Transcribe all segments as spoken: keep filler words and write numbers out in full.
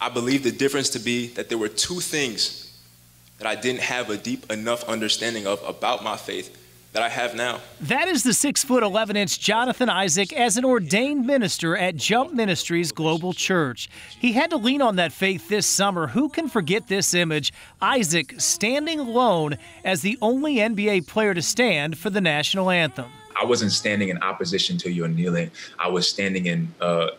I believe the difference to be that there were two things that I didn't have a deep enough understanding of about my faith that I have now. That is the six foot eleven inch Jonathan Isaac as an ordained minister at Jump Ministries Global Church. He had to lean on that faith this summer. Who can forget this image? Isaac standing alone as the only N B A player to stand for the national anthem. I wasn't standing in opposition to you and kneeling. I was standing in, uh,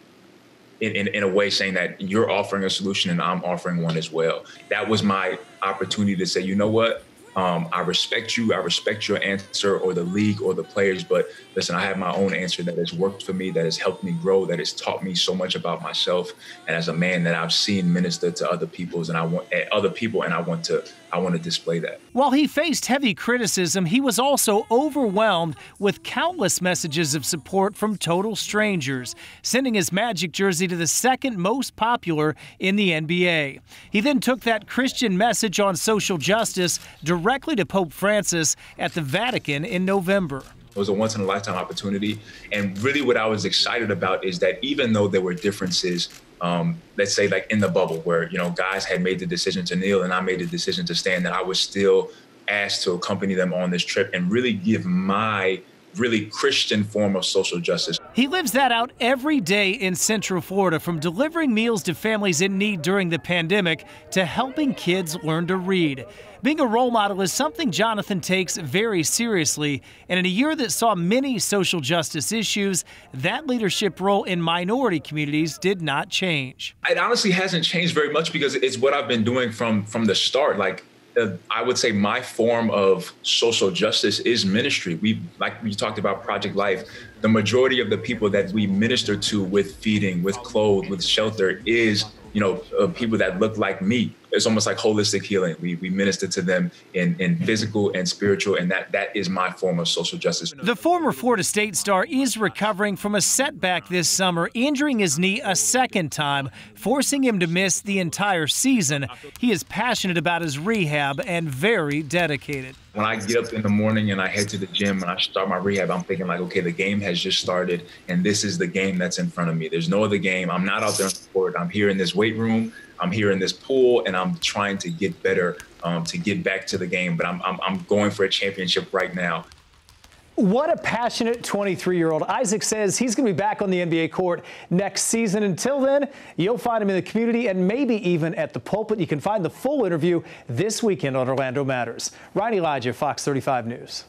in, in, in a way saying that you're offering a solution and I'm offering one as well. That was my opportunity to say, you know what? Um, I respect you, I respect your answer or the league or the players, but listen, I have my own answer that has worked for me, that has helped me grow, that has taught me so much about myself. And as a man that I've seen minister to other people's and I want other people and I want to I want to display that. While he faced heavy criticism, he was also overwhelmed with countless messages of support from total strangers, sending his Magic jersey to the second most popular in the N B A. He then took that Christian message on social justice directly to Pope Francis at the Vatican in November. It was a once-in-a-lifetime opportunity, and really what I was excited about is that even though there were differences, um, let's say like in the bubble where, you know, guys had made the decision to kneel and I made the decision to stand, that I was still asked to accompany them on this trip and really give my really Christian form of social justice. He lives that out every day in Central Florida, from delivering meals to families in need during the pandemic to helping kids learn to read. Being a role model is something Jonathan takes very seriously, and in a year that saw many social justice issues, that leadership role in minority communities did not change. It honestly hasn't changed very much because it's what I've been doing from from the start. Like, I would say my form of social justice is ministry. We, like we talked about Project Life, the majority of the people that we minister to with feeding, with clothes, with shelter is, you know, uh, people that look like me. It's almost like holistic healing. We, we minister to them in, in physical and spiritual, and that, that is my form of social justice. The former Florida State star is recovering from a setback this summer, injuring his knee a second time, forcing him to miss the entire season. He is passionate about his rehab and very dedicated. When I get up in the morning and I head to the gym and I start my rehab, I'm thinking like, okay, the game has just started and this is the game that's in front of me. There's no other game. I'm not out there on the court. I'm here in this weight room. I'm here in this pool and I'm trying to get better, um, to get back to the game, but I'm, I'm, I'm going for a championship right now. What a passionate twenty-three-year-old. Isaac says he's going to be back on the N B A court next season. Until then, you'll find him in the community and maybe even at the pulpit. You can find the full interview this weekend on Orlando Matters. Ryan Elijah, Fox thirty-five News.